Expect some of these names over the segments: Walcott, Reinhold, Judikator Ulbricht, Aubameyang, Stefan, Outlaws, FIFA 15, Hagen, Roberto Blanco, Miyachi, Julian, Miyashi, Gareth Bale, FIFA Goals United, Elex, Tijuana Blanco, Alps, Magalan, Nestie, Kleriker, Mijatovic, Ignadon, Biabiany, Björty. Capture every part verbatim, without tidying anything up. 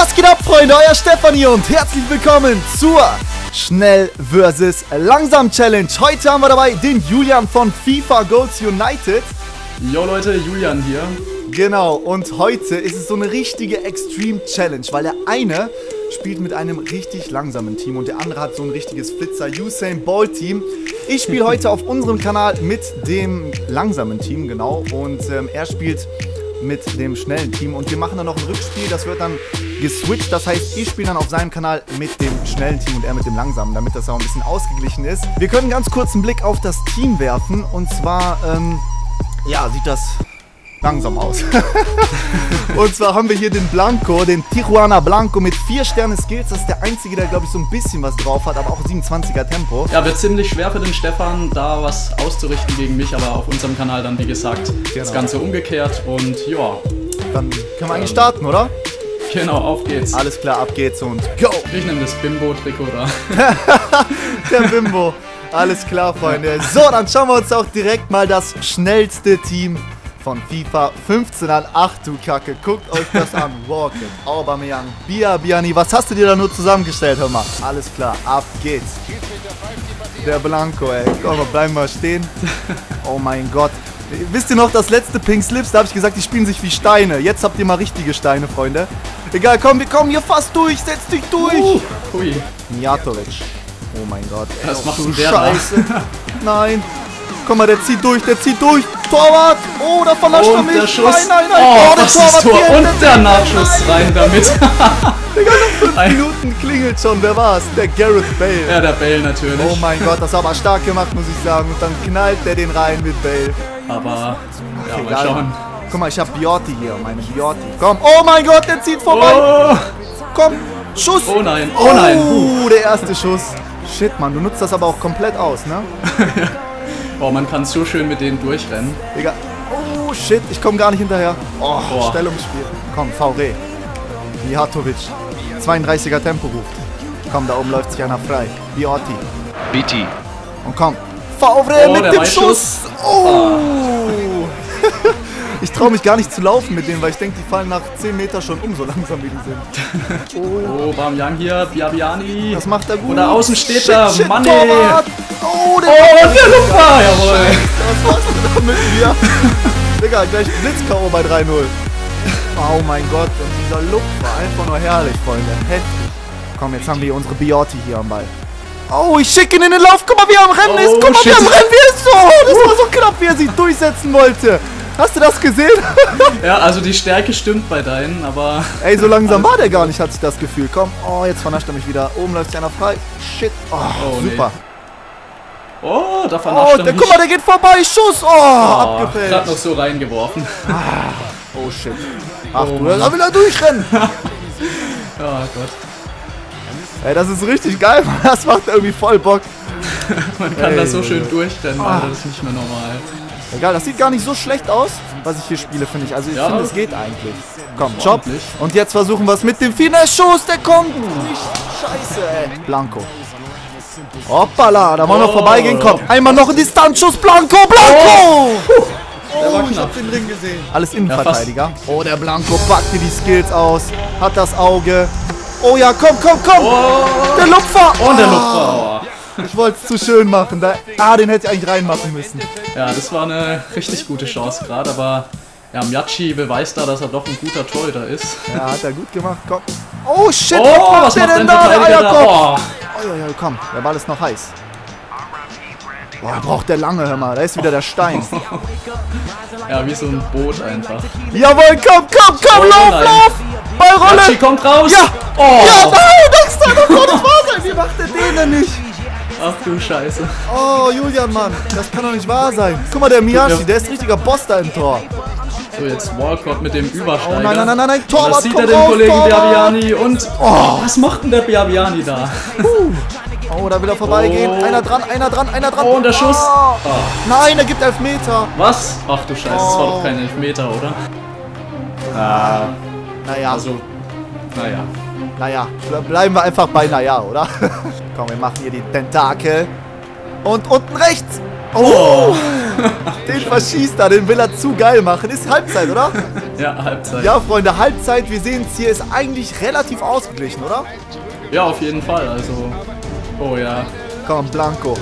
Was geht ab, Freunde? Euer Stefan hier und herzlich willkommen zur Schnell versus Langsam Challenge. Heute haben wir dabei den Julian von FIFA Goals United. Jo Leute, Julian hier. Genau, und heute ist es so eine richtige Extreme Challenge, weil der eine spielt mit einem richtig langsamen Team und der andere hat so ein richtiges Flitzer-Usain-Ball-Team. Ich spiele heute auf unserem Kanal mit dem langsamen Team, genau, und ähm, er spielt mit dem schnellen Team und wir machen dann noch ein Rückspiel, das wird dann geswitcht, das heißt, ich spiele dann auf seinem Kanal mit dem schnellen Team und er mit dem langsamen, damit das auch ein bisschen ausgeglichen ist. Wir können ganz kurz einen Blick auf das Team werfen und zwar, ähm, ja, sieht das langsam aus. Und zwar haben wir hier den Blanco, den Tijuana Blanco mit vier Sterne Skills. Das ist der einzige, der, glaube ich, so ein bisschen was drauf hat, aber auch siebenundzwanziger Tempo. Ja, wird ziemlich schwer für den Stefan, da was auszurichten gegen mich, aber auf unserem Kanal dann, wie gesagt, genau, das Ganze umgekehrt und ja. Dann können wir eigentlich ähm, starten, oder? Genau, auf geht's. Alles klar, ab geht's und go! Ich nehme das Bimbo-Trikot da. Der Bimbo. Alles klar, Freunde. So, dann schauen wir uns auch direkt mal das schnellste Team von FIFA fünfzehn an. Ach du Kacke, guckt euch das an. Walcott, Aubameyang, Biabiany. Was hast du dir da nur zusammengestellt, hör mal? Alles klar, ab geht's. Der Blanco, ey. Komm, bleib mal stehen. Oh mein Gott. Wisst ihr noch, das letzte Pink Slips, da habe ich gesagt, die spielen sich wie Steine. Jetzt habt ihr mal richtige Steine, Freunde. Egal, komm, wir kommen hier fast durch. Setz dich durch. Hui. Mijatovic. Oh mein Gott. Ey, das macht du Scheiße. Nein. Guck mal, der zieht durch, der zieht durch. Torwart! Oh, da verlascht er mich! Der Schuss. Nein, nein, nein! Oh, oh das Torwart ist Tor! Und der Nachschuss rein damit! Digga, nach fünf Minuten klingelt schon, wer war's? Der Gareth Bale! Ja, der Bale natürlich! Oh mein Gott, das hat aber stark gemacht, muss ich sagen. Und dann knallt der den rein mit Bale. Aber, ach, ja, egal. Mal schauen. Guck mal, ich hab Björty hier, meine Björty. Komm! Oh mein Gott, der zieht vorbei! Oh. Komm! Schuss! Oh nein, oh nein! Oh, uh, der erste Schuss! Shit, Mann, du nutzt das aber auch komplett aus, ne? Ja. Boah, man kann so schön mit denen durchrennen. Digga. Oh, shit, ich komme gar nicht hinterher. Oh, Boah. Stellungsspiel. Komm, V D. Mijatovic. zweiunddreißiger Tempo ruft. Komm, da oben läuft sich einer frei. Biotti. B T. Und komm. V D oh, mit dem Schuss. Schuss. Oh. Ich traue mich gar nicht zu laufen mit denen, weil ich denke, die fallen nach zehn Meter schon um, so langsam wie die sind. Oh, Aubameyang hier. Biabiany. Das macht er gut. Oder außen steht shit, er. Shit, Mann, ey. Oh, der, oh, der Luftfahrer! Jawohl! Was machst du damit hier? Digga, gleich Blitz-K O bei drei null. Oh mein Gott, und dieser Look war einfach nur herrlich, Freunde. Heftig. Komm, jetzt haben wir unsere Biotti hier am Ball. Oh, ich schicke ihn in den Lauf. Guck mal, wie er am Rennen oh, ist. Guck mal, shit. wie er am Rennen ist. Oh, das war so knapp, wie er sich durchsetzen wollte. Hast du das gesehen? Ja, also die Stärke stimmt bei deinen, aber... Ey, so langsam war der gar nicht, hat sich das Gefühl. Komm, oh, jetzt vernascht er mich wieder. Oben läuft einer frei. Shit. Oh, oh super. Nee. Oh, da vernascht er mich. Guck mal, der geht vorbei, Schuss! Oh, oh abgefällt. Gerade noch so reingeworfen. Ah, oh shit. Ach oh, du, da will er durchrennen. Oh Gott. Ey, das ist richtig geil, das macht irgendwie voll Bock. Man kann da so schön durchrennen, Alter, ah. das ist nicht mehr normal. Egal, das sieht gar nicht so schlecht aus, was ich hier spiele, finde ich. Also ich ja. finde, es geht eigentlich. Komm, Job. Und jetzt versuchen wir es mit dem Finesse-Schuss, der kommt nicht. Scheiße, ey. Blanco. Hoppala, da wollen wir oh. vorbeigehen, komm. Einmal noch ein Distanzschuss, Blanco, Blanco! Oh, der war knapp. Ich hab den Ring gesehen. Alles Innenverteidiger. Ja, oh, der Blanco packt dir die Skills aus, hat das Auge. Oh ja, komm, komm, komm! Oh. Der Lupfer! Oh, der Lupfer! Oh. Ich wollte es zu schön machen. Da, ah, den hätte ich eigentlich reinmachen müssen. Ja, das war eine richtig gute Chance gerade, aber ja, Miyachi beweist da, dass er doch ein guter Torhüter ist. Ja, hat er gut gemacht, komm. Oh, shit, oh, was macht der denn da, der Eierkopf? Oh, ja, ja, komm, der Ball ist noch heiß. Boah, braucht der lange, hör mal, da ist wieder der Stein. Ja, wie so ein Boot einfach. Jawohl, komm, komm, komm, oh, lauf, nein. lauf! Ballrolle! Miyachi kommt raus! Ja! Oh. Ja, nein, das kann doch nicht wahr sein! Wie macht der den denn nicht? Ach du Scheiße. Oh, Julian, Mann, das kann doch nicht wahr sein. Guck mal, der Miyashi, der ist richtiger Boss da im Tor. So, jetzt Walcott mit dem Übersteiger. Oh, nein, nein, nein, nein, Torwart, da sieht er den raus, Kollegen Torwart. Biabiany und... Oh, was macht denn der Biabiany da? Uh. Oh, da will er vorbeigehen. Oh. Einer dran, einer dran, einer dran. Oh, und der Schuss. Oh. Oh. Nein, er gibt Elfmeter. Was? Ach du Scheiße, oh. das war doch kein Elfmeter, oder? Ah. Naja. Also, naja. Naja, bleiben wir einfach bei naja, oder? Komm, wir machen hier die Tentakel. Und unten rechts. Oh. oh. Den verschießt er, den will er zu geil machen. Ist Halbzeit, oder? Ja, Halbzeit. Ja, Freunde, Halbzeit, wir sehen es hier, ist eigentlich relativ ausgeglichen, oder? Ja, auf jeden Fall, also... Oh ja. Komm, Blanco.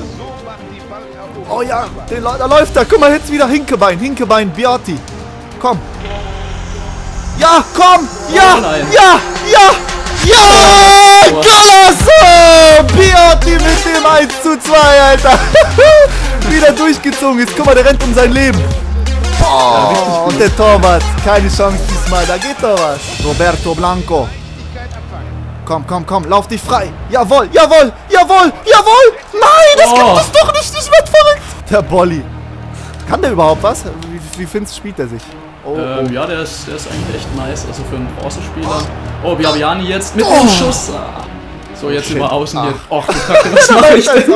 Oh ja, den, da läuft er. Guck mal, jetzt wieder Hinkebein, Hinkebein, Björty. Komm. Ja, komm! Ja! Oh ja! Ja! Ja! Klasse! Björty mit dem eins zu zwei, Alter! Wieder durchgezogen ist. Guck mal, der rennt um sein Leben. Oh, und der Torwart. Keine Chance diesmal. Da geht doch was. Roberto Blanco. Komm, komm, komm. Lauf dich frei. Jawohl, jawohl, jawohl, jawohl. Nein, das oh. gibt es doch nicht. Ich werd verrückt. Der Bolli. Kann der überhaupt was? Wie, wie findest du, spielt er sich? Oh, ähm, oh. Ja, der ist, der ist eigentlich echt nice. Also für einen Bronzespieler. Oh, Biabiany jetzt mit oh. dem Schuss. So, jetzt Shit. über außen. Ach, oh, Kacke, was mach ich denn?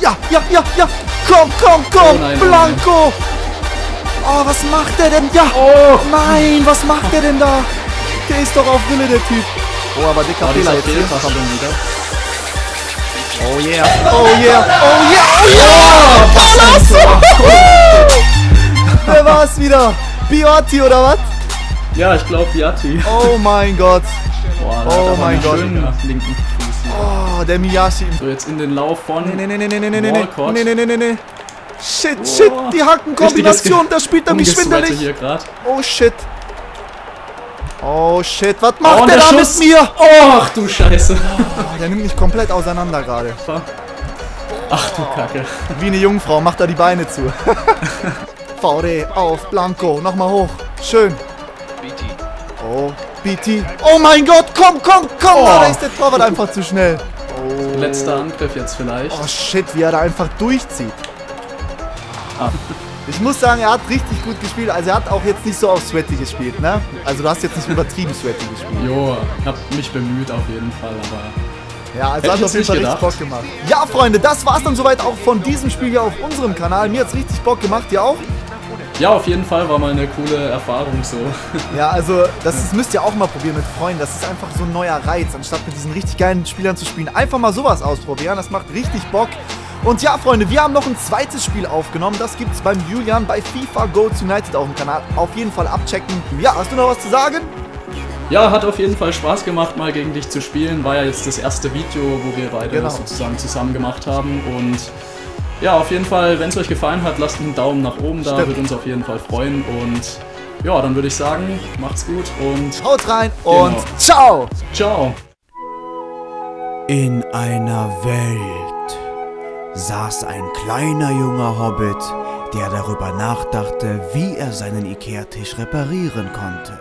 Ja, ja, ja, ja. Komm, komm, komm. Oh nein, Blanco. Oh, was macht der denn? Ja. Oh. Nein, was macht der denn da? Der ist doch auf Wille, der Typ. Oh, aber dicker Fehler jetzt hier. Oh yeah, oh yeah, oh yeah, oh yeah! Was war's? Wer war's wieder? Björty oder was? Ja, ich glaube Björty. Oh mein Gott. Boah, oh mein Gott. Linken Fuß. Oh, der Miyashi. So, jetzt in den Lauf von nee, nee, nee, nee, nee, nee, Walcott. Nee, nee, nee, nee, nee. Shit, oh. shit, die Hackenkombination, da spielt er mich schwindelig. Hier oh shit. Oh shit, was macht oh, der, der da mit mir? Oh, ach du Scheiße. Oh, der nimmt mich komplett auseinander gerade. Ach du Kacke. Wie eine Jungfrau macht er die Beine zu. V D auf Blanco, nochmal hoch. Schön. Oh, B T. Oh mein Gott, komm, komm, komm. Oh. Da ist der Torwart einfach zu schnell. Oh. Letzter Angriff jetzt vielleicht. Oh shit, wie er da einfach durchzieht. Ah. Ich muss sagen, er hat richtig gut gespielt, also er hat auch jetzt nicht so auf Sweaty gespielt, ne? Also du hast jetzt nicht übertrieben Sweaty gespielt. Jo, ich hab mich bemüht auf jeden Fall, aber... Ja, also hat auf jeden Fall richtig Bock gemacht. Ja, Freunde, das war's dann soweit auch von diesem Spiel hier auf unserem Kanal. Mir hat's richtig Bock gemacht, ihr auch? Ja, auf jeden Fall war mal eine coole Erfahrung so. Ja, also das ist, müsst ihr auch mal probieren mit Freunden. Das ist einfach so ein neuer Reiz, anstatt mit diesen richtig geilen Spielern zu spielen. Einfach mal sowas ausprobieren, das macht richtig Bock. Und ja, Freunde, wir haben noch ein zweites Spiel aufgenommen. Das gibt's beim Julian bei FIFA Goals United auf dem Kanal. Auf jeden Fall abchecken. Ja, hast du noch was zu sagen? Ja, hat auf jeden Fall Spaß gemacht, mal gegen dich zu spielen. War ja jetzt das erste Video, wo wir beide genau. sozusagen zusammen gemacht haben. Und ja, auf jeden Fall, wenn es euch gefallen hat, lasst einen Daumen nach oben da. Stimmt. Würde uns auf jeden Fall freuen. Und ja, dann würde ich sagen, macht's gut und... Haut rein und genau. ciao! Ciao! In einer Welt... saß ein kleiner junger Hobbit, der darüber nachdachte, wie er seinen Ikea-Tisch reparieren konnte.